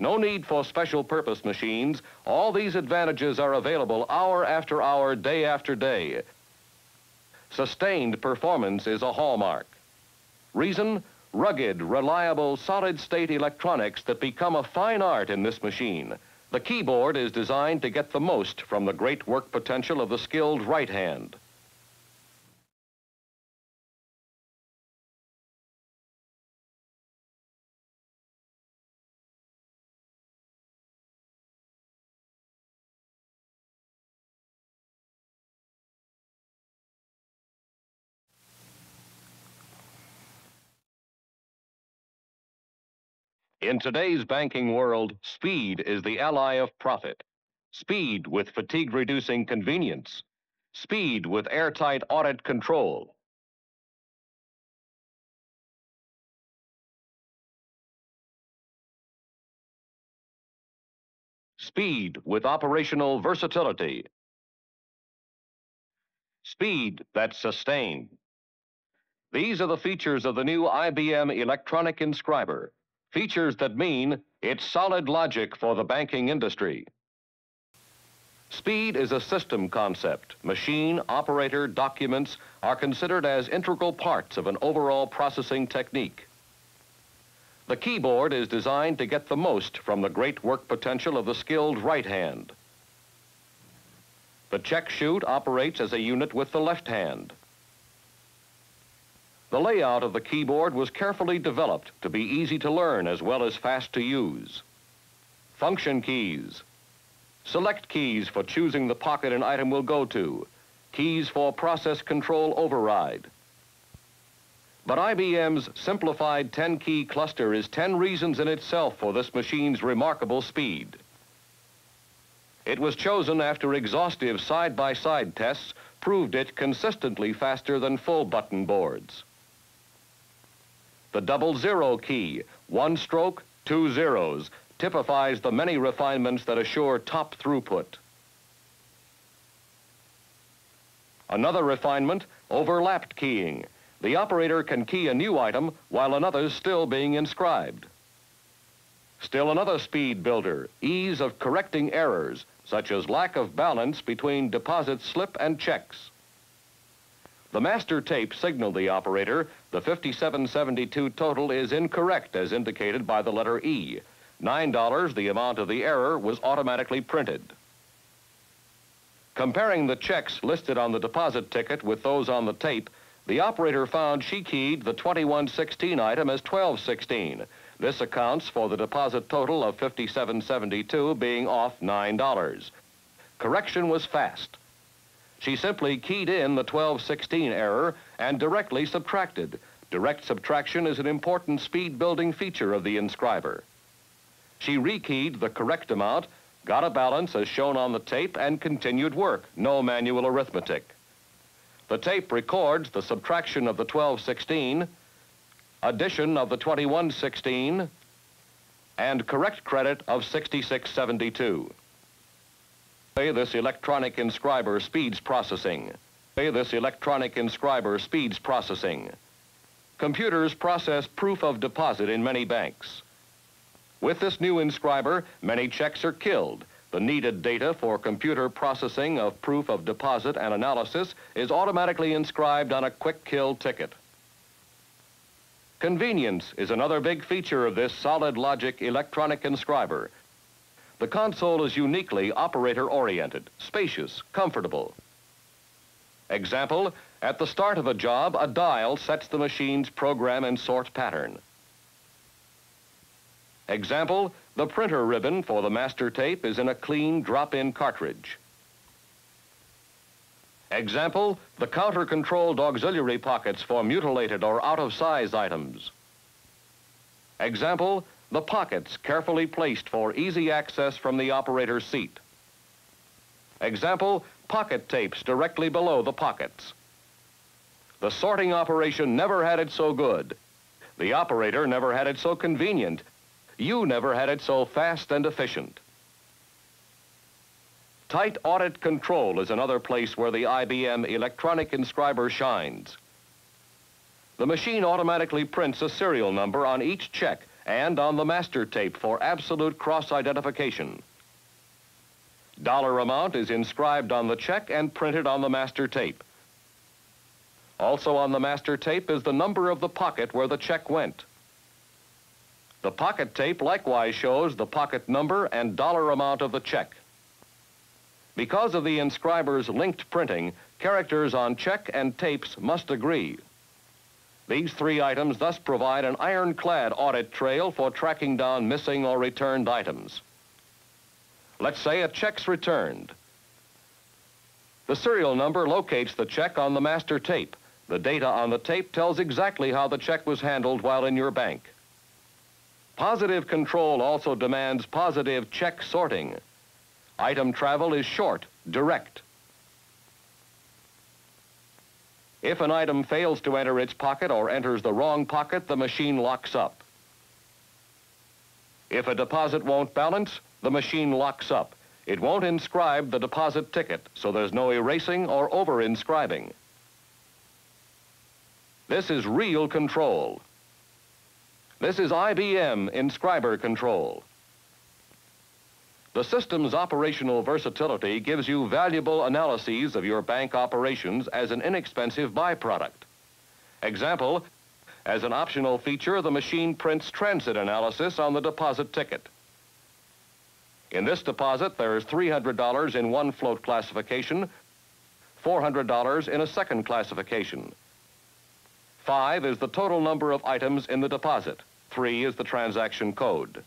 No need for special purpose machines. All these advantages are available hour after hour, day after day. Sustained performance is a hallmark. Reason? Rugged, reliable, solid-state electronics that become a fine art in this machine. The keyboard is designed to get the most from the great work potential of the skilled right hand. In today's banking world, speed is the ally of profit. Speed with fatigue-reducing convenience. Speed with airtight audit control. Speed with operational versatility. Speed that's sustained. These are the features of the new IBM electronic inscriber. Features that mean it's solid logic for the banking industry. Speed is a system concept. Machine, operator, documents are considered as integral parts of an overall processing technique. The keyboard is designed to get the most from the great work potential of the skilled right hand. The check chute operates as a unit with the left hand. The layout of the keyboard was carefully developed to be easy to learn as well as fast to use. Function keys. Select keys for choosing the pocket an item will go to. Keys for process control override. But IBM's simplified 10-key cluster is 10 reasons in itself for this machine's remarkable speed. It was chosen after exhaustive side-by-side tests proved it consistently faster than full button boards. The 00 key, 1 stroke, 2 zeros, typifies the many refinements that assure top throughput. Another refinement, overlapped keying. The operator can key a new item while another's still being inscribed. Still another speed builder, ease of correcting errors, such as lack of balance between deposit slip and checks. The master tape signaled the operator the 5772 total is incorrect as indicated by the letter E. $9, the amount of the error, was automatically printed. Comparing the checks listed on the deposit ticket with those on the tape, the operator found she keyed the 2116 item as 1216. This accounts for the deposit total of $57.72 being off $9. Correction was fast. She simply keyed in the 1216 error and directly subtracted. Direct subtraction is an important speed-building feature of the inscriber. She rekeyed the correct amount, got a balance as shown on the tape, and continued work, no manual arithmetic. The tape records the subtraction of the 1216, addition of the 2116, and correct credit of 6672. This electronic inscriber speeds processing. This electronic inscriber speeds processing. Computers process proof of deposit in many banks. With this new inscriber, many checks are killed. The needed data for computer processing of proof of deposit and analysis is automatically inscribed on a quick kill ticket. Convenience is another big feature of this solid logic electronic inscriber. The console is uniquely operator-oriented, spacious, comfortable. Example, at the start of a job, a dial sets the machine's program and sort pattern. Example, the printer ribbon for the master tape is in a clean drop-in cartridge. Example, the counter-controlled auxiliary pockets for mutilated or out-of-size items. Example, the pockets carefully placed for easy access from the operator's seat. Example, pocket tapes directly below the pockets. The sorting operation never had it so good. The operator never had it so convenient. You never had it so fast and efficient. Tight audit control is another place where the IBM electronic inscriber shines. The machine automatically prints a serial number on each check and on the master tape for absolute cross-identification. Dollar amount is inscribed on the check and printed on the master tape. Also on the master tape is the number of the pocket where the check went. The pocket tape likewise shows the pocket number and dollar amount of the check. Because of the inscriber's linked printing, characters on check and tapes must agree. These three items thus provide an ironclad audit trail for tracking down missing or returned items. Let's say a check's returned. The serial number locates the check on the master tape. The data on the tape tells exactly how the check was handled while in your bank. Positive control also demands positive check sorting. Item travel is short, direct. If an item fails to enter its pocket or enters the wrong pocket, the machine locks up. If a deposit won't balance, the machine locks up. It won't inscribe the deposit ticket, so there's no erasing or over-inscribing. This is real control. This is IBM inscriber control. The system's operational versatility gives you valuable analyses of your bank operations as an inexpensive byproduct. Example, as an optional feature, the machine prints transit analysis on the deposit ticket. In this deposit, there is $300 in one float classification, $400 in a second classification. 5 is the total number of items in the deposit. 3 is the transaction code.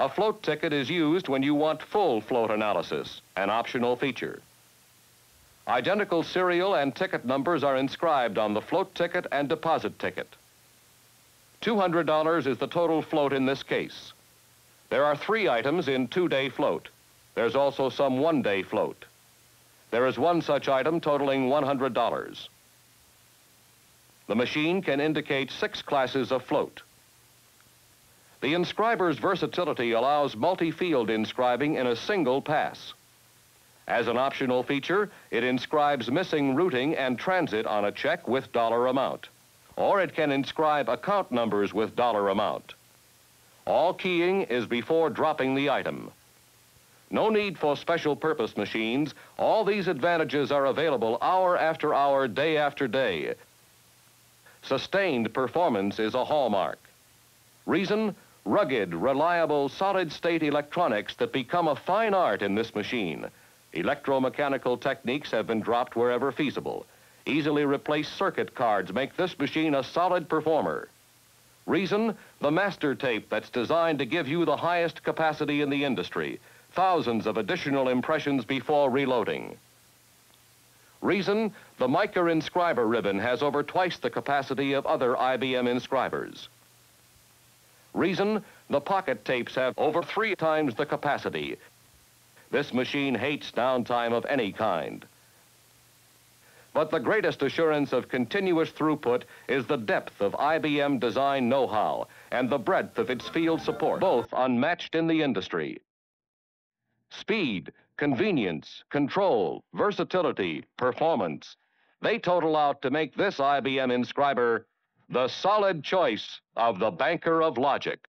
A float ticket is used when you want full float analysis, an optional feature. Identical serial and ticket numbers are inscribed on the float ticket and deposit ticket. $200 is the total float in this case. There are 3 items in 2-day float. There's also some 1-day float. There is one such item totaling $100. The machine can indicate 6 classes of float. The inscriber's versatility allows multi-field inscribing in a single pass. As an optional feature, it inscribes missing routing and transit on a check with dollar amount, or it can inscribe account numbers with dollar amount. All keying is before dropping the item. No need for special purpose machines. All these advantages are available hour after hour, day after day. Sustained performance is a hallmark. Reason? Rugged, reliable, solid-state electronics that become a fine art in this machine. Electromechanical techniques have been dropped wherever feasible. Easily replaced circuit cards make this machine a solid performer. Reason? The master tape that's designed to give you the highest capacity in the industry. Thousands of additional impressions before reloading. Reason? The Mica inscriber ribbon has over twice the capacity of other IBM inscribers. Reason, the pocket tapes have over 3 times the capacity. This machine hates downtime of any kind. But the greatest assurance of continuous throughput is the depth of IBM design know-how and the breadth of its field support, both unmatched in the industry. Speed, convenience, control, versatility, performance, they total out to make this IBM inscriber the solid choice of the banker of logic.